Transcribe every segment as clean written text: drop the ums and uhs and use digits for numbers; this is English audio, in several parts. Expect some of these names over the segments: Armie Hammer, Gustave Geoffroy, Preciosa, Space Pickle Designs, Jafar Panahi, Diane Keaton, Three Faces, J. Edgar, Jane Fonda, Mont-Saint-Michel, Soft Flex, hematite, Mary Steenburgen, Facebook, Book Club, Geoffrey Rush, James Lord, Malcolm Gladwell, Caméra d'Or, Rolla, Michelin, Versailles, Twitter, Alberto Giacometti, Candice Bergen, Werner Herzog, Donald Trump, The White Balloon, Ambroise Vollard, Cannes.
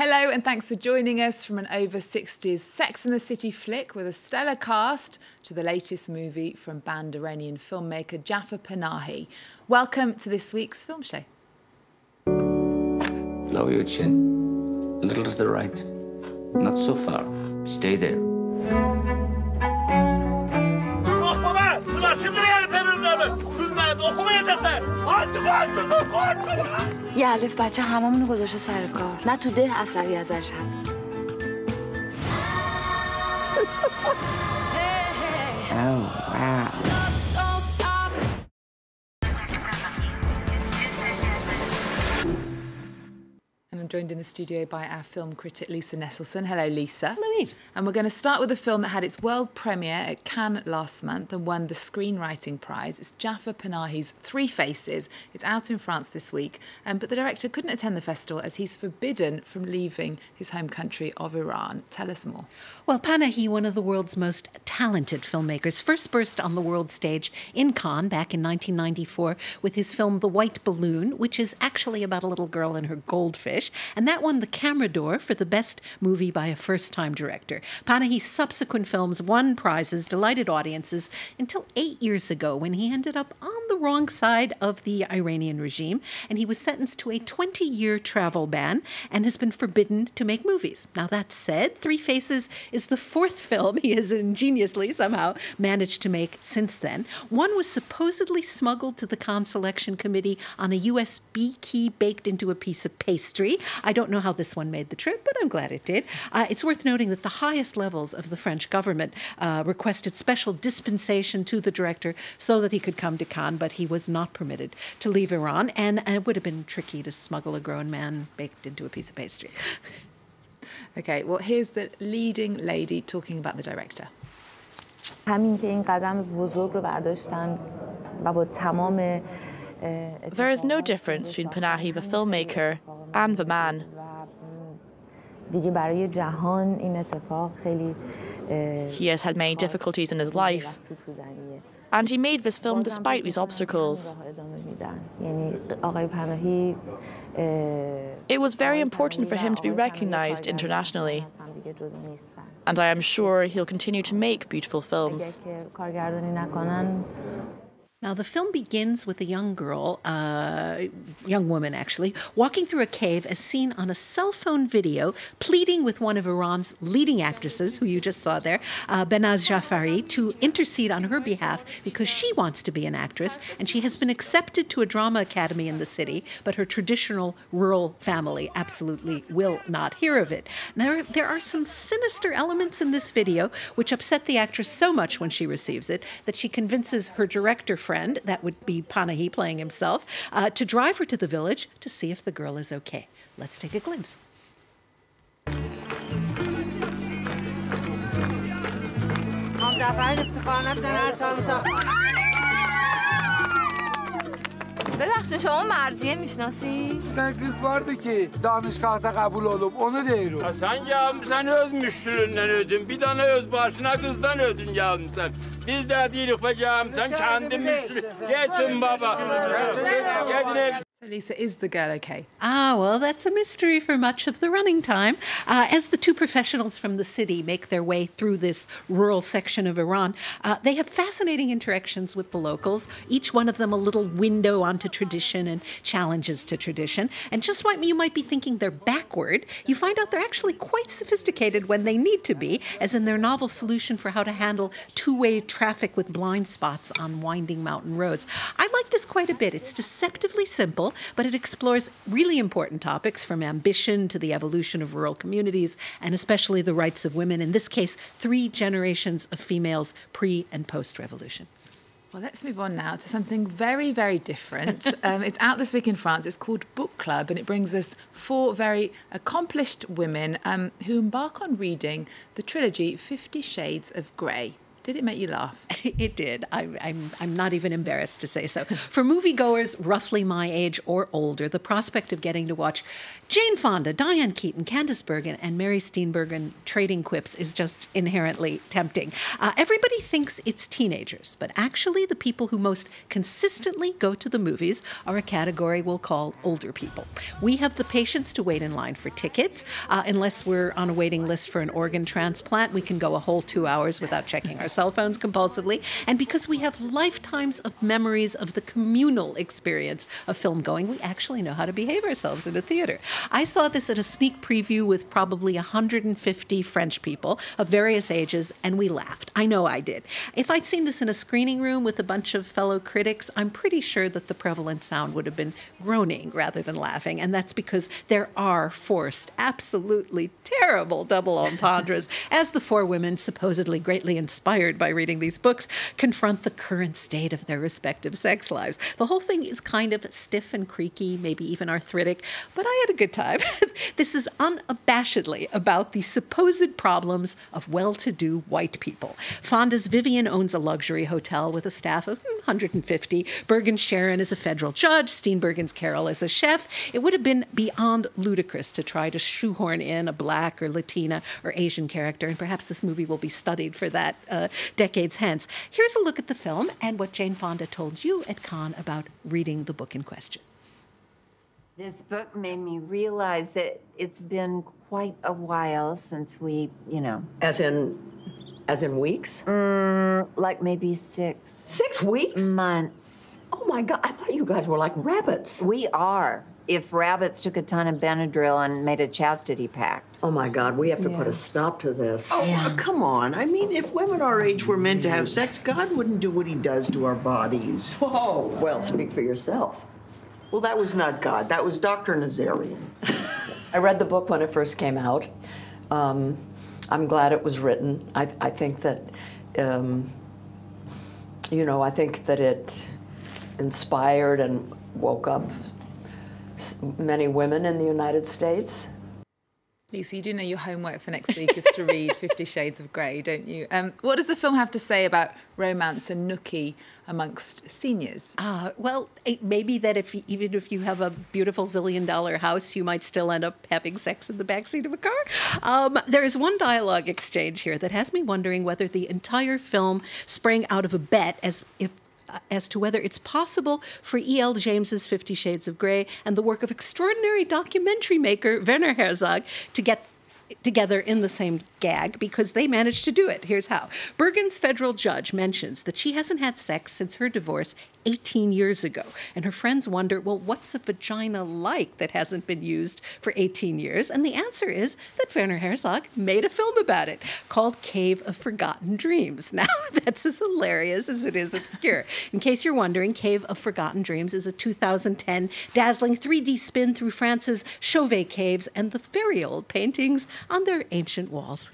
Hello and thanks for joining us from an over 60s Sex and the City flick with a stellar cast to the latest movie from Bahraini filmmaker Jafar Panahi. Welcome to this week's film show. Lower your chin, a little to the right, not so far, stay there. یه الف بچه هممونو گذاشته سر کار نه تو ده اثری ازش هم And I'm joined in the studio by our film critic Lisa Nesselson. Hello, Lisa. Hello, Eve. And we're going to start with a film that had its world premiere at Cannes last month and won the Screenwriting Prize. It's Jafar Panahi's Three Faces. It's out in France this week, but the director couldn't attend the festival as he's forbidden from leaving his home country of Iran. Tell us more. Well, Panahi, one of the world's most talented filmmakers, first burst on the world stage in Cannes back in 1994 with his film The White Balloon, which is actually about a little girl and her goldfish. And that won the Caméra d'Or for the best movie by a first-time director. Panahi's subsequent films won prizes, delighted audiences, until 8 years ago when he ended up on the wrong side of the Iranian regime, and he was sentenced to a 20-year travel ban and has been forbidden to make movies. Now, that said, Three Faces is the fourth film he has ingeniously somehow managed to make since then. One was supposedly smuggled to the Cannes Selection Committee on a USB key baked into a piece of pastry. I don't know how this one made the trip, but I'm glad it did. It's worth noting that the highest levels of the French government requested special dispensation to the director so that he could come to Cannes, but he was not permitted to leave Iran, and it would have been tricky to smuggle a grown man baked into a piece of pastry. Okay, well, here's the leading lady talking about the director. There is no difference between Panahi, the filmmaker, and the man. He has had many difficulties in his life, and he made this film despite these obstacles. It was very important for him to be recognized internationally, and I am sure he'll continue to make beautiful films. Now, the film begins with a young girl, young woman actually, walking through a cave as seen on a cell phone video, pleading with one of Iran's leading actresses, who you just saw there, Benaz Jafari, to intercede on her behalf because she wants to be an actress, and she has been accepted to a drama academy in the city, but her traditional rural family absolutely will not hear of it. Now, there are some sinister elements in this video which upset the actress so much when she receives it that she convinces her director friend, that would be Panahi playing himself, to drive her to the village to see if the girl is okay. Let's take a glimpse. So, Lisa, is the girl okay? Ah, well, that's a mystery for much of the running time. As the two professionals from the city make their way through this rural section of Iran, they have fascinating interactions with the locals, each one of them a little window onto tradition and challenges to tradition. And just like you might be thinking they're backward, you find out they're actually quite sophisticated when they need to be, as in their novel solution for how to handle two-way traffic with blind spots on winding mountain roads. I like this quite a bit. It's deceptively simple, but it explores really important topics from ambition to the evolution of rural communities and especially the rights of women, in this case, three generations of females pre- and post-revolution. Well, let's move on now to something very, very different. It's out this week in France. It's called Book Club, and it brings us four very accomplished women who embark on reading the trilogy 50 Shades of Grey. Did it make you laugh? It did. I'm not even embarrassed to say so. For moviegoers roughly my age or older, the prospect of getting to watch Jane Fonda, Diane Keaton, Candice Bergen, and Mary Steenburgen trading quips is just inherently tempting. Everybody thinks it's teenagers, but actually the people who most consistently go to the movies are a category we'll call older people. We have the patience to wait in line for tickets. Unless we're on a waiting list for an organ transplant, we can go a whole 2 hours without checking our cell phones compulsively. And because we have lifetimes of memories of the communal experience of film going, we actually know how to behave ourselves in a theater. I saw this at a sneak preview with probably 150 French people of various ages, and we laughed. I know I did. If I'd seen this in a screening room with a bunch of fellow critics, I'm pretty sure that the prevalent sound would have been groaning rather than laughing, and that's because there are forced, absolutely terrible double entendres as the four women, supposedly greatly inspired by reading these books, confront the current state of their respective sex lives. The whole thing is kind of stiff and creaky, maybe even arthritic, but I had a good time. This is unabashedly about the supposed problems of well-to-do white people. Fonda's Vivian owns a luxury hotel with a staff of 150. Bergen's Sharon is a federal judge. Steenburgen's Carol is a chef. It would have been beyond ludicrous to try to shoehorn in a Black or Latina or Asian character, and perhaps this movie will be studied for that decades hence. Here's a look at the film and what Jane Fonda told you at Cannes about reading the book in question. This book made me realize that it's been quite a while since we, you know. As in weeks? Like maybe six. 6 weeks? Months. Oh my God, I thought you guys were like rabbits. We are. If rabbits took a ton of Benadryl and made a chastity pact. Oh my God, we have to put a stop to this. Oh, yeah. Come on. I mean, if women our age were meant to have sex, God wouldn't do what he does to our bodies. Oh, well, speak for yourself. Well, that was not God. That was Dr. Nazarian. I read the book when it first came out. I'm glad it was written. I think that, you know, I think that it inspired and woke up many women in the United States. Lisa, you do know your homework for next week is to read 50 Shades of Grey, don't you? What does the film have to say about romance and nookie amongst seniors? Well, it may be that even if you have a beautiful zillion-dollar house, you might still end up having sex in the backseat of a car. There is one dialogue exchange here that has me wondering whether the entire film sprang out of a bet as to whether it's possible for E.L. James's 50 Shades of Grey and the work of extraordinary documentary maker Werner Herzog to get together in the same gag, because they managed to do it. Here's how. Bergen's federal judge mentions that she hasn't had sex since her divorce 18 years ago, and her friends wonder, well, what's a vagina like that hasn't been used for 18 years? And the answer is that Werner Herzog made a film about it called Cave of Forgotten Dreams. Now, that's as hilarious as it is obscure. In case you're wondering, Cave of Forgotten Dreams is a 2010 dazzling 3D spin through France's Chauvet Caves and the very old paintings on their ancient walls.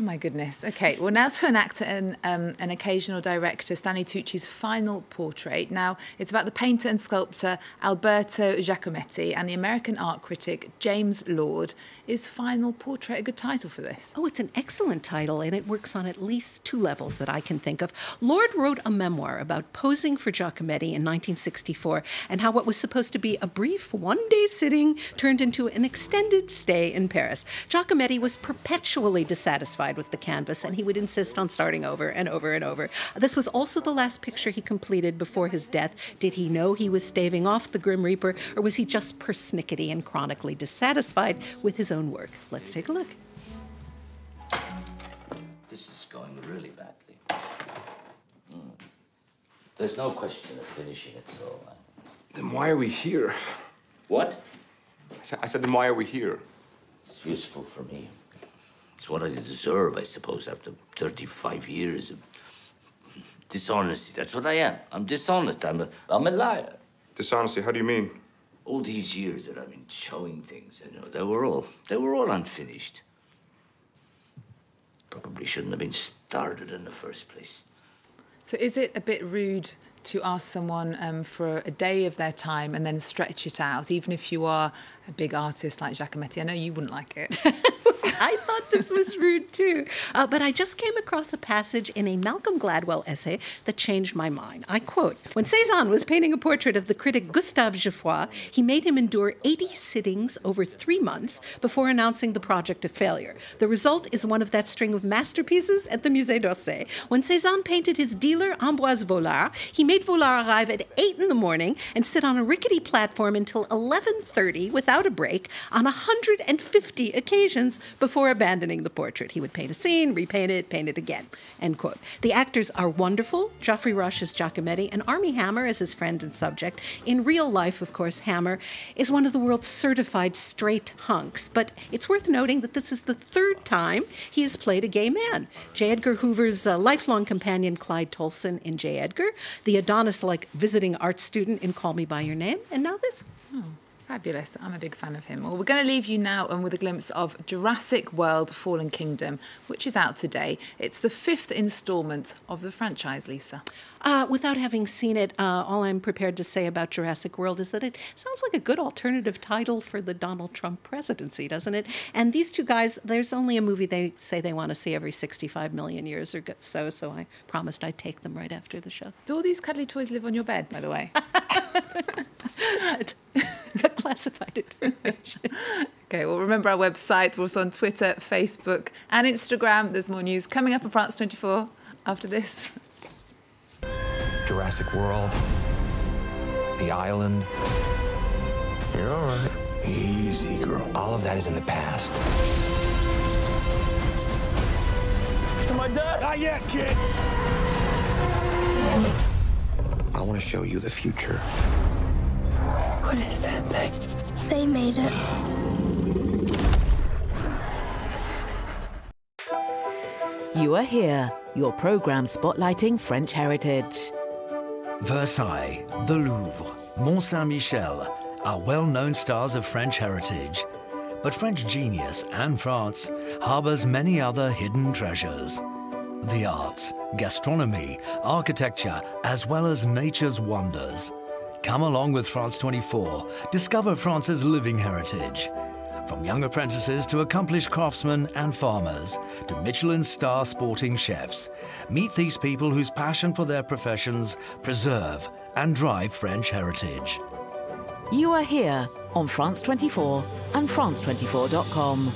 Oh my goodness. Okay, well, now to an actor and an occasional director, Stanley Tucci's Final Portrait. Now, it's about the painter and sculptor Alberto Giacometti and the American art critic James Lord. Is Final Portrait a good title for this? Oh, it's an excellent title, and it works on at least two levels that I can think of. Lord wrote a memoir about posing for Giacometti in 1964 and how what was supposed to be a brief one-day sitting turned into an extended stay in Paris. Giacometti was perpetually dissatisfied with the canvas, and he would insist on starting over and over and over. This was also the last picture he completed before his death. Did he know he was staving off the Grim Reaper, or was he just persnickety and chronically dissatisfied with his own work? Let's take a look. This is going really badly. There's no question of finishing it, so... Then why are we here? What? I said, then why are we here? It's useful for me. It's what I deserve, I suppose, after 35 years of dishonesty. That's what I am. I'm dishonest. I'm a liar. Dishonesty? How do you mean? All these years that I've been showing things, you know, they were all unfinished. Probably shouldn't have been started in the first place. So is it a bit rude to ask someone for a day of their time and then stretch it out, even if you are a big artist like Giacometti? I know you wouldn't like it. I thought this was rude too. But I just came across a passage in a Malcolm Gladwell essay that changed my mind. I quote, "When Cézanne was painting a portrait of the critic Gustave Geoffroy, he made him endure 80 sittings over 3 months before announcing the project a failure. The result is one of that string of masterpieces at the Musée d'Orsay. When Cézanne painted his dealer Ambroise Vollard, he made Vollard arrive at 8 in the morning and sit on a rickety platform until 11:30 without a break on 150 occasions before abandoning the portrait. He would paint a scene, repaint it, paint it again." End quote. The actors are wonderful. Geoffrey Rush is Giacometti and Armie Hammer is his friend and subject. In real life, of course, Hammer is one of the world's certified straight hunks, but it's worth noting that this is the third time he has played a gay man. J. Edgar Hoover's lifelong companion Clyde Tolson in J. Edgar, the Adonis-like visiting art student in Call Me By Your Name, and now this. Oh, fabulous. I'm a big fan of him. Well, we're going to leave you now with a glimpse of Jurassic World: Fallen Kingdom, which is out today. It's the 5th instalment of the franchise, Lisa. Without having seen it, all I'm prepared to say about Jurassic World is that it sounds like a good alternative title for the Donald Trump presidency, doesn't it? And these two guys, there's only a movie they say they want to see every 65 million years or so, so I promised I'd take them right after the show. Do all these cuddly toys live on your bed, by the way? Classified information. Okay, well, remember our website. We're also on Twitter, Facebook and Instagram. There's more news coming up on France 24 after this. Jurassic World, the island. You're all right. Easy, girl. All of that is in the past. Am I dead? Not yet, kid. I want to show you the future. What is that thing? They made it. You are here, your programme spotlighting French heritage. Versailles, the Louvre, Mont-Saint-Michel are well-known stars of French heritage. But French genius and France harbours many other hidden treasures. The arts, gastronomy, architecture, as well as nature's wonders. Come along with France 24. Discover France's living heritage. From young apprentices to accomplished craftsmen and farmers, to Michelin star sporting chefs. Meet these people whose passion for their professions preserve and drive French heritage. You are here on France 24 and France24.com.